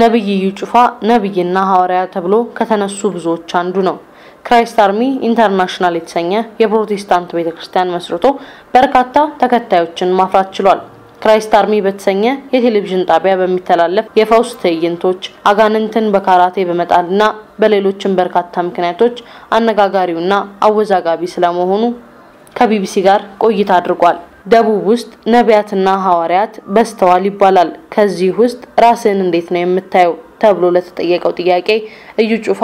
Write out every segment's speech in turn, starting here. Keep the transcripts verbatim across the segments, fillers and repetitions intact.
ነብዩ ጩፋ ነብይና ሐዋርያ ተብሎ ከተነሱ ብዙዎች አንዱ ነው ክራይስት አርሚ ኢንተርናሽናል የተሰኘ የፕሮቴስታንት ቤተክርስቲያን መስርቶ በርካታ ተከታዮችን ማፍራት ችሏል ክራይስት አርሚ በተሰኘ የቴሌቪዥን ጣቢያ በሚተላለፍ የፋውስ ትዕይንቶች አጋንንትን በካራቴ በመጣልና በሌሎችም በርካታ ምክንያቶች አነጋጋሪውና አወዛጋቢ ስለመሆኑ ከቢቢሲ ጋር ቆይታ አድርጓል ደቡብ ውስጥ ነቢያትና ሐዋርያት በስተዋል ይባላል ከዚህ ውስጥ ራስን እንዴት ነው የምታየው ተብሎ ለተጠየቀው ጥያቄ እዩ ጩፋ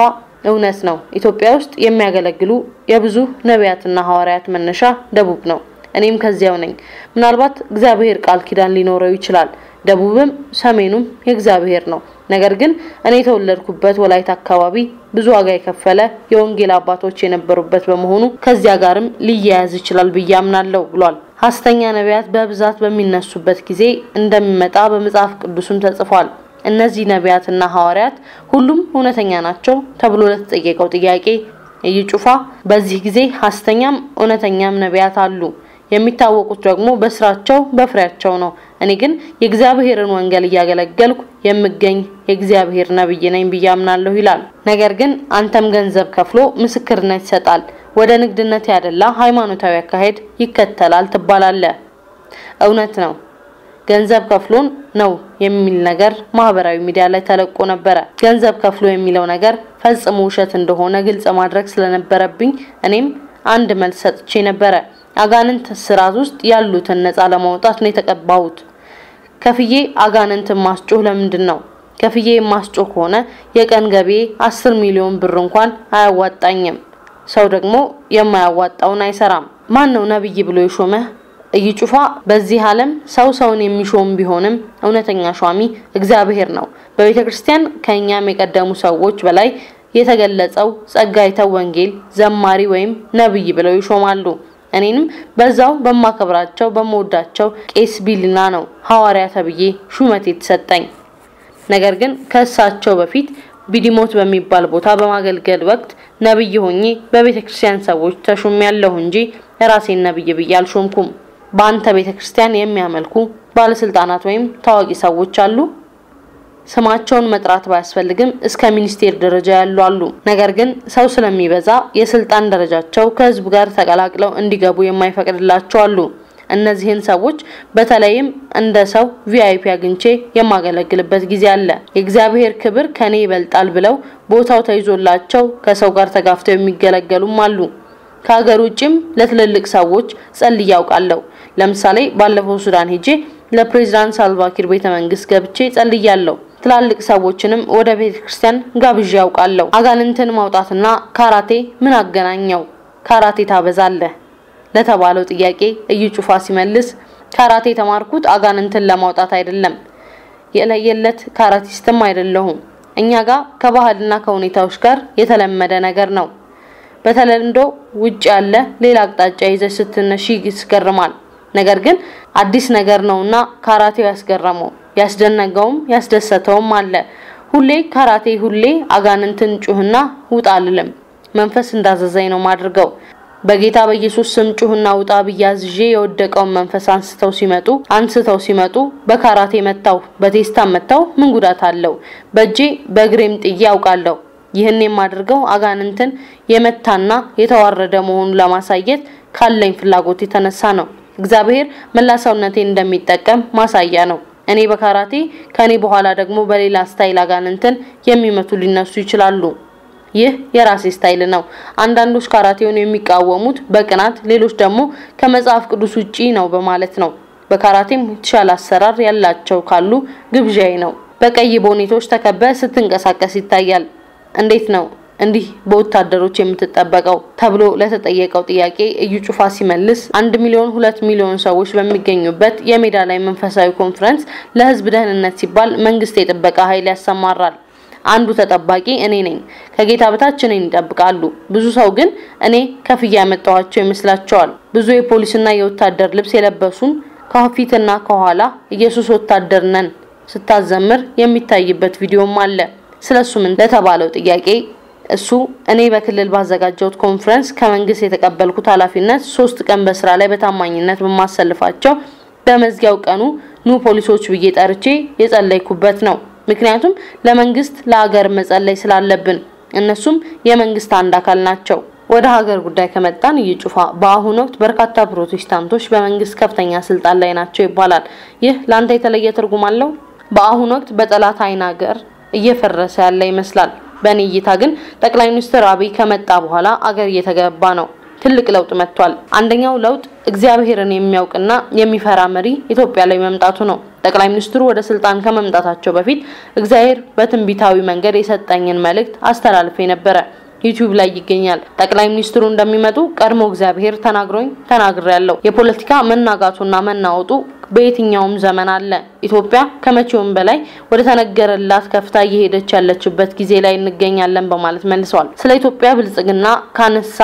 እውነት ነው ኢትዮጵያ ውስጥ የሚያገለግሉ የብዙ ነቢያትና ሐዋርያት መነሻ ደቡብ ነው እኔም ከዚያው ነኝ ምናልባት እግዚአብሔር ቃል ኪዳን ሊኖረው ይችላል ደቡብም ሰሜኑም የእግዚአብሔር ነው ነገር ግን እኔ ተወለድኩበት ወላይታ አካባቢ ብዙ ዋጋ የከፈለ የወንጌል አባቶች የነበሩበት በመሆኑ ከዚያ ጋርም ሊያያዝ ይችላል ብያምናለሁ ብሏል ሐስተኛ ነቢያት በብዛት በሚነሱበት ጊዜ እንደሚመጣ በመጽሐፍ ቅዱስም ተጽፏል እነዚህ ነቢያትና ሐዋርያት ሁሉም እውነተኛ ናቸው ተብሎ ለተጠየቀው ጥያቄ እዩ ጩፋ በዚህ ጊዜ ሐስተኛም እውነተኛም ነቢያት አሉ የሚታወቁት ደግሞ በስራቸው በፍሬያቸው ነው እኔ ግን የእግዚአብሔርን ወንጌል ያገለገልኩ የምገኝ የእግዚአብሔር ነብይ ነኝ ብያምናለሁ ይላል ነገር ግን አንተም ገንዘብ ከፍሎ ምስክርነት ይሰጣል ወደ ንግድነት ያደላ ሃይማኖታዊ አካሄድ ይከተላል ተባላለ እውነት ነው ገንዘብ ከፍሎን ነው የሚል ነገር ማህበራዊ ሚዲያ ላይ ተለቆ ነበር ገንዘብ ከፍሎ የሚለው ነገር ፈጽሞ ውሸት እንደሆነ ግልጽ ማድረግ ስለነበረብኝ እኔም አንድ መልስ ሰጥቼ ነበር አጋንንት ስራዝ ውስጥ ያሉትን ነፃ ለማውጣት ነው የተቀባውት ከፍዬ አጋንንት ማስጮህ ለምንድን ነው ከፍዬ ማስጮህ ሆነ የቀን ገቢ አስር ሚሊዮን ብር እንኳን አያዋጣኝም ሰው ደግሞ የማያዋጣውን አይሰራም ማን ነው ነብይ ብሎ ይሾመ እዩ ጩፋ በዚህ ዓለም ሰው ሰውን የሚሾም ቢሆንም እውነተኛ ሿሚ እግዚአብሔር ነው በቤተክርስቲያን ከኛም የቀደሙ ሰዎች በላይ የተገለጸው ጸጋይተው ወንጌል ዘማሪ ወይም ነብይ ብለው ይሾማሉ እኔንም በዛው በማከብራቸው በመወዳቸው ቄስ ቢልና ነው ሐዋርያ ተብዬ ሹመት የተሰጠኝ ነገር ግን ከሳቸው በፊት ቢዲሞት በሚባል ቦታ በማገልገል ወቅት ነብይ ሆኜ በቤተክርስቲያን ሰዎች ተሹሚያለሁ እንጂ ራሴን ነብይ ብያል ሾምኩም ባንተ ቤተክርስቲያን የሚያመልኩ ባለ ስልጣናት ወይም ታዋቂ ሰዎች አሉ ስማቸውን መጥራት ባያስፈልግም እስከ ሚኒስቴር ደረጃ ያሉ አሉ ነገር ግን ሰው ስለሚበዛ የስልጣን ደረጃቸው ከህዝብ ጋር ተቀላቅለው እንዲገቡ የማይፈቅድላቸው አሉ እነዚህን ሰዎች በተለይም እንደ ሰው ቪአይፒ አግኝቼ የማገለግልበት ጊዜ አለ የእግዚአብሔር ክብር ከኔ ይበልጣል ብለው ቦታው ተይዞላቸው ከሰው ጋር ተጋፍተው የሚገለገሉም አሉ ከሀገር ውጭም ለትልልቅ ሰዎች ጸልያው ቃለው ለምሳሌ ባለፈው ሱዳን ሄጄ ለፕሬዝዳንት ሳልቫ ኪር ቤተ መንግስት ገብቼ ጸልያለሁ ትላልቅ ሰዎችንም ወደ ቤተክርስቲያን ጋብዤ ያውቃለሁ አጋንንትን ማውጣትና ካራቴ ምን አገናኘው ካራቴ ታበዛለህ ለተባለው ጥያቄ እዩ ጩፋ ሲመልስ ካራቴ ተማርኩት አጋንንትን ለማውጣት አይደለም የለየለት ካራቲስትም አይደለሁም እኛ ጋር ከባህልና ከሁኔታዎች ጋር የተለመደ ነገር ነው በተለምዶ ውጭ ያለ ሌላ አቅጣጫ ይዘሽ ስትነሺ ይስገርማል ነገር ግን አዲስ ነገር ነውና ካራቴው ያስገረመው ያስደነገውም ያስደሰተውም አለ ሁሌ ካራቴ ሁሌ አጋንንትን ጩህና ውጣ አልልም መንፈስ እንዳዘዘኝ ነው ማድርገው በጌታ በኢየሱስ ስም ጩህና ውጣ በያዝጄ የወደቀው መንፈስ አንስተው ሲመጡ አንስተው ሲመጡ በካራቴ መጣው በቴስታ መጣው ምን ጉዳት አለው በጄ በግሬም ጥዬ አውቃለሁ ይሄን የማድርገው አጋንንትን የመታና የተዋረደ መሆኑ ለማሳየት ካለኝ ፍላጎት የተነሳ ነው እግዚአብሔር መላሳውነቴን እንደሚጠቀም ማሳያ ነው እኔ በካራቴ ከኔ በኋላ ደግሞ በሌላ ስታይል አጋንንትን የሚመቱ ሊነሱ ይችላሉ ይህ የራሴ ስታይል ነው አንዳንዶች ካራቴውን የሚቃወሙት በቅናት ሌሎች ደግሞ ከመጽሐፍ ቅዱስ ውጪ ነው በማለት ነው በካራቴም የተሻለ አሰራር ያላቸው ካሉ ግብዣይ ነው በቀይ ቦኔቶች ተከበህ ስትንቀሳቀስ ይታያል እንዴት ነው እንዲህ በወታደሮች የምትጠበቀው ተብሎ ለተጠየቀው ጥያቄ እዩ ጩፋ ሲመልስ አንድ ሚሊዮን ሁለት ሚሊዮን ሰዎች በሚገኙበት የሜዳ ላይ መንፈሳዊ ኮንፈረንስ ለህዝብ ደህንነት ሲባል መንግስት የጥበቃ ኃይል ያሰማራል አንዱ ተጠባቂ እኔ ነኝ ከጌታ በታች እኔን ይጠብቃሉ ብዙ ሰው ግን እኔ ከፍያ መጣዋቸው ይመስላቸዋል ብዙ የፖሊስና የወታደር ልብስ የለበሱም ከፊትና ከኋላ ኢየሱስ ወታደርነን ስታዘምር የሚታይበት ቪዲዮም አለ ስለሱ ምን ለተባለው ጥያቄ እሱ እኔ በክልል ባዘጋጀው ኮንፈረንስ ከመንግስት የተቀበልኩት ኃላፊነት ሶስት ቀን በስራ ላይ በታማኝነት በማሰልፋቸው በመዝጊያው ቀኑ ኑ ፖሊሶች ብዬ ጠርቼ የጸለይኩበት ነው ምክንያቱም ለመንግስት ለሀገር መጸለይ ስላለብን እነሱም የመንግስት አንድ አካል ናቸው ወደ ሀገር ጉዳይ ከመጣን እየጩፋ በአሁኑ ወቅት በርካታ ፕሮቴስታንቶች በመንግስት ከፍተኛ ስልጣን ላይ ናቸው ይባላል ይህ ላንተ የተለየ ትርጉም አለው በአሁኑ ወቅት በጠላት አይን ሀገር እየፈረሰ ያለ ይመስላል በእንይታ ግን ጠቅላይ ሚኒስትር አብይ ከመጣ በኋላ ሀገር እየተገባ ነው ትልቅ ለውጥ መጥቷል አንደኛው ለውጥ እግዚአብሔርን የሚያውቅና የሚፈራ መሪ ኢትዮጵያ ላይ መምጣቱ ነው ጠቅላይ ሚኒስትሩ ወደ ስልጣን ከመምጣታቸው በፊት እግዚአብሔር በትንቢታዊ መንገድ የሰጠኝን መልእክት አስተላልፈ ነበር YouTube ላይ ይገኛል ጠቅላይ ሚኒስትሩ እንደሚመጡ ቀድሞ እግዚአብሔር ተናግሮኝ ተናግሯል የፖለቲካ መናጋቱና መናወጡ በየትኛውም ዘመን አለ ኢትዮጵያ ከመቼውም በላይ ወደ ተነገረላት ከፍታ እየሄደች ያለችበት ጊዜ ላይ እንገኛለን በማለት መልሰዋል ስለ ኢትዮጵያ ብልጽግና ካነሳ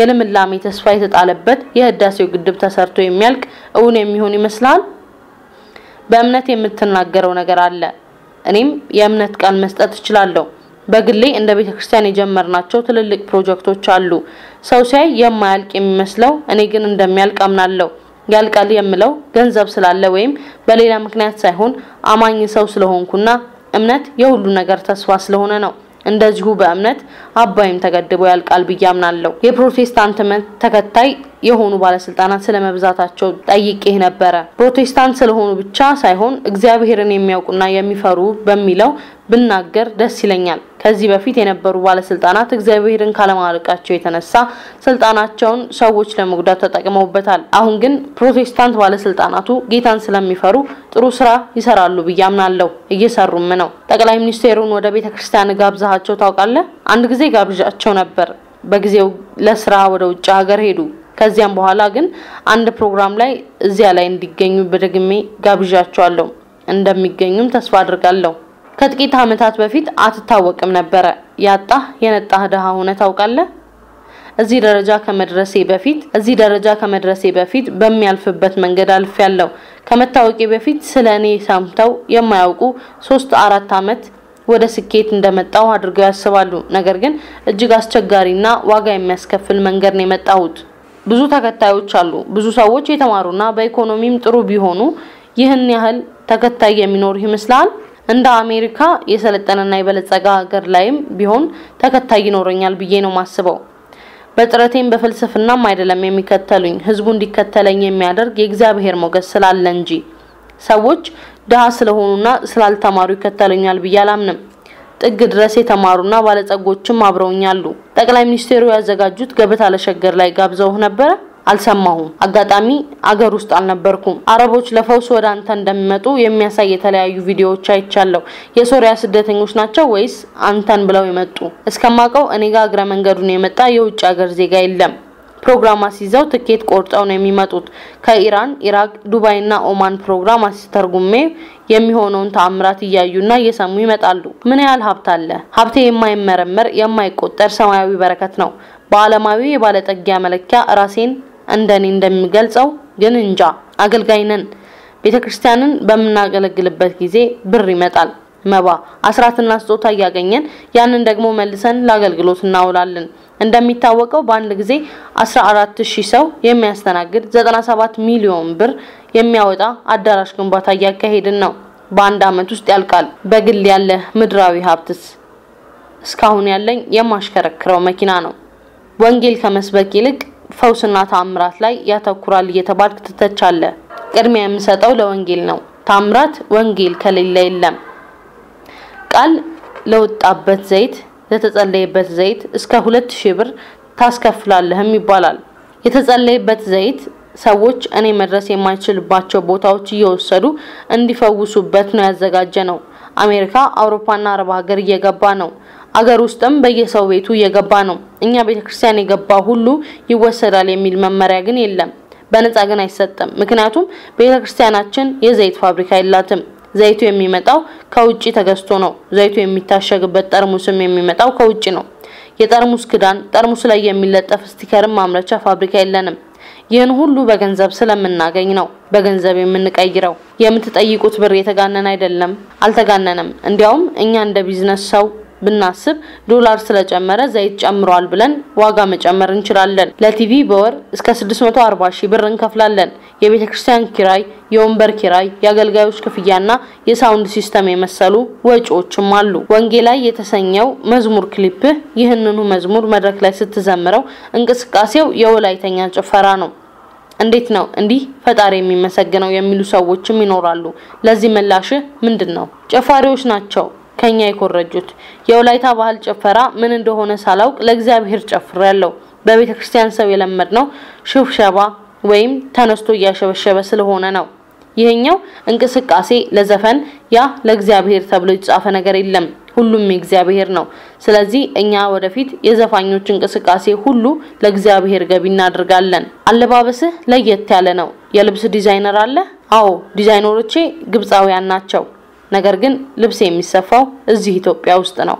የለምላሜ ተስፋ የተጣለበት የህዳሴው ግድብ ተሰርቶ የሚያልቅ እውን የሚሆን ይመስላል በእምነት የምትናገረው ነገር አለ እኔም የእምነት ቃል መስጠት እችላለሁ በግሌ እንደ ቤተክርስቲያን የጀመርናቸው ትልልቅ ፕሮጀክቶች አሉ ሰው ሳይ የማያልቅ የሚመስለው እኔ ግን እንደሚያልቅ አምናለሁ ያልቃል የምለው ገንዘብ ስላለ ወይም በሌላ ምክንያት ሳይሆን አማኝ ሰው ስለሆንኩና እምነት የሁሉ ነገር ተስፋ ስለሆነ ነው እንደዚሁ በእምነት አባይም ተገድቦ ያልቃል በያምናለው የፕሮቴስታንት እምነት ተከታይ የሆኑ ባለስልጣናት ስለመብዛታቸው ጠይቄህ ነበር ፕሮቴስታንት ስለሆኑ ብቻ ሳይሆን እግዚአብሔርን የሚያውቁና የሚፈሩ በሚለው ብናገር ደስ ይለኛል ከዚህ በፊት የነበሩ ባለስልጣናት እግዚአብሔርን ካለማርቃቸው የተነሳ ስልጣናቸውን ሰዎች ለመጉዳት ተጠቅመውበታል አሁን ግን ፕሮቴስታንት ባለስልጣናቱ ጌታን ስለሚፈሩ ጥሩ ስራ ይሰራሉ በያምናለው እየሰሩም ነው ጠቅላይ ሚኒስትሩን ወደ ቤተክርስቲያን ጋብዛቸው ታውቃለህ አንድ ጊዜ ጋብዣቸው ነበር በጊዜው ለስራ ወደ ውጭ ሀገር ሄዱ ከዚያም በኋላ ግን አንድ ፕሮግራም ላይ እዚያ ላይ እንዲገኙ በድግሜ ጋብዣቸዋለሁ እንደሚገኙም ተስፋ አድርጋለሁ ከጥቂት አመታት በፊት አትታወቅም ነበር ያጣ የነጣ ደሃ ሆነ ታውቃለህ እዚህ ደረጃ ከመድረሴ በፊት እዚህ ደረጃ ከመድረሴ በፊት በሚያልፍበት መንገድ አልፈያለሁ ከመታወቂ በፊት ስለኔ ሳምተው የማያውቁ ሶስት አራት አመት ወደ ስኬት እንደመጣው አድርገው ያስባሉ ነገር ግን እጅግ አስቸጋሪና ዋጋ የሚያስከፍል መንገድ ነው የመጣሁት ብዙ ተከታዮች አሉ ብዙ ሰዎች የተማሩና በኢኮኖሚም ጥሩ ቢሆኑ ይህን ያህል ተከታይ የሚኖር ይመስላል እንደ አሜሪካ የሰለጠነና የበለጸጋ ሀገር ላይም ቢሆን ተከታይ ይኖረኛል ብዬ ነው ማስበው በጥራቴም በፍልስፍናም አይደለም የሚከተሉኝ ህዝቡ እንዲከተለኝ የሚያደርግ የእግዚአብሔር ሞገስ ስላለ እንጂ ሰዎች ደሃ ስለሆኑና ስላልተማሩ ይከተለኛል ብዬ አላምንም ጥግ ድረስ የተማሩና ባለጸጎችም አብረውኛሉ ጠቅላይ ሚኒስትሩ ያዘጋጁት ገበታ ለሸገር ላይ ጋብዘው ነበር አልሰማሁም አጋጣሚ አገር ውስጥ አልነበርኩም አረቦች ለፈውስ ወደ አንተ እንደሚመጡ የሚያሳይ የተለያዩ ቪዲዮዎች አይቻለሁ የሶሪያ ስደተኞች ናቸው ወይስ አንተን ብለው የመጡ እስከማቀው እኔ ጋር እግረ መንገዱን የመጣ የውጭ ሀገር ዜጋ የለም ፕሮግራም አስይዘው ትኬት ቆርጠው ነው የሚመጡት ከኢራን ኢራቅ ዱባይና ኦማን ፕሮግራም አስተርጉሜ የሚሆነውን ተአምራት ያዩና የሰሙ ይመጣሉ ምን ያህል ሀብት አለ ሀብቴ የማይመረመር የማይቆጠር ሰማያዊ በረከት ነው በአለማዊ የባለጠጊያ መለኪያ ራሴን እንደኔ እንደሚገልጸው ግን እንጃ አገልጋይነን ቤተክርስቲያንን በመናገለግልበት ጊዜ ብር ይመጣል መባ አስራትና ስጦታ ያገኘን ያንን ደግሞ መልሰን ለአገልግሎት እናውላለን እንደሚታወቀው በአንድ ጊዜ አስራ አራት ሺህ ሰው የሚያስተናግድ ዘጠና ሰባት ሚሊዮን ብር የሚያወጣ አዳራሽ ግንባታ ያካሄድን ነው በአንድ አመት ውስጥ ያልቃል በግል ያለ ምድራዊ ሀብትስ እስካሁን ያለኝ የማሽከረክረው መኪና ነው ወንጌል ከመስበክ ይልቅ ፈውስና ታምራት ላይ ያተኩራል እየተባልክ ተተቻለ ቅድሚያ የምሰጠው ለወንጌል ነው ታምራት ወንጌል ከሌለ የለም ቃል ለውጣበት ዘይት ለተጸለየበት ዘይት እስከ ሁለት ሺህ ብር ታስከፍላለህም ይባላል የተጸለየበት ዘይት ሰዎች እኔ መድረስ የማይችልባቸው ቦታዎች እየወሰዱ እንዲፈውሱበት ነው ያዘጋጀነው አሜሪካ አውሮፓና አረብ ሀገር እየገባ ነው አገር ውስጥም በየሰው ቤቱ እየገባ ነው እኛ ቤተክርስቲያን የገባ ሁሉ ይወሰዳል የሚል መመሪያ ግን የለም በነፃ ግን አይሰጥም ምክንያቱም ቤተክርስቲያናችን የዘይት ፋብሪካ የላትም ዘይቱ የሚመጣው ከውጪ ተገዝቶ ነው ዘይቱ የሚታሸግበት ጠርሙስም የሚመጣው ከውጪ ነው የጠርሙስ ክዳን ጠርሙስ ላይ የሚለጠፍ ስቲከርም ማምረቻ ፋብሪካ የለንም ይሄን ሁሉ በገንዘብ ስለምናገኝ ነው በገንዘብ የምንቀይረው የምትጠይቁት ብር የተጋነነ አይደለም አልተጋነነም እንዲያውም እኛ እንደ ቢዝነስ ሰው ብናስብ ዶላር ስለጨመረ ዘይት ጨምሯል ብለን ዋጋ መጨመር እንችላለን ለቲቪ ቦር እስከ ስድስት መቶ አርባ ሺህ ብር እንከፍላለን የቤተክርስቲያን ኪራይ የወንበር ኪራይ ያገልጋዮች ክፍያና የሳውንድ ሲስተም የመሰሉ ወጪዎችም አሉ ወንጌላይ የተሰኘው መዝሙር ክሊፕ ይህንኑ መዝሙር መድረክ ላይ ስትዘምረው እንቅስቃሴው የወላይተኛ ጭፈራ ነው እንዴት ነው እንዲህ ፈጣሪ የሚመሰገነው የሚሉ ሰዎችም ይኖራሉ ለዚህ መላሽ ምንድነው ጨፋሪዎች ናቸው ከኛ ይቆረጁት የወላይታ ባህል ጨፈራ ምን እንደሆነ ሳላውቅ ለእግዚአብሔር ጨፍራለሁ በቤተክርስቲያን ሰው የለመድነው ሽብሸባ ወይም ተነስቶ ያሸበሸበ ስለሆነ ነው ይሄኛው እንቅስቃሴ ለዘፈን ያ ለእግዚአብሔር ተብሎ የተጻፈ ነገር የለም ሁሉም የእግዚአብሔር ነው ስለዚህ እኛ ወደፊት የዘፋኞች እንቅስቃሴ ሁሉ ለእግዚአብሔር ገቢ እናደርጋለን አለባበስህ ለየት ያለ ነው የልብስ ዲዛይነር አለ አዎ ዲዛይነሮቼ ግብጻውያን ናቸው ነገር ግን ልብስ የሚሰፋው እዚህ ኢትዮጵያ ውስጥ ነው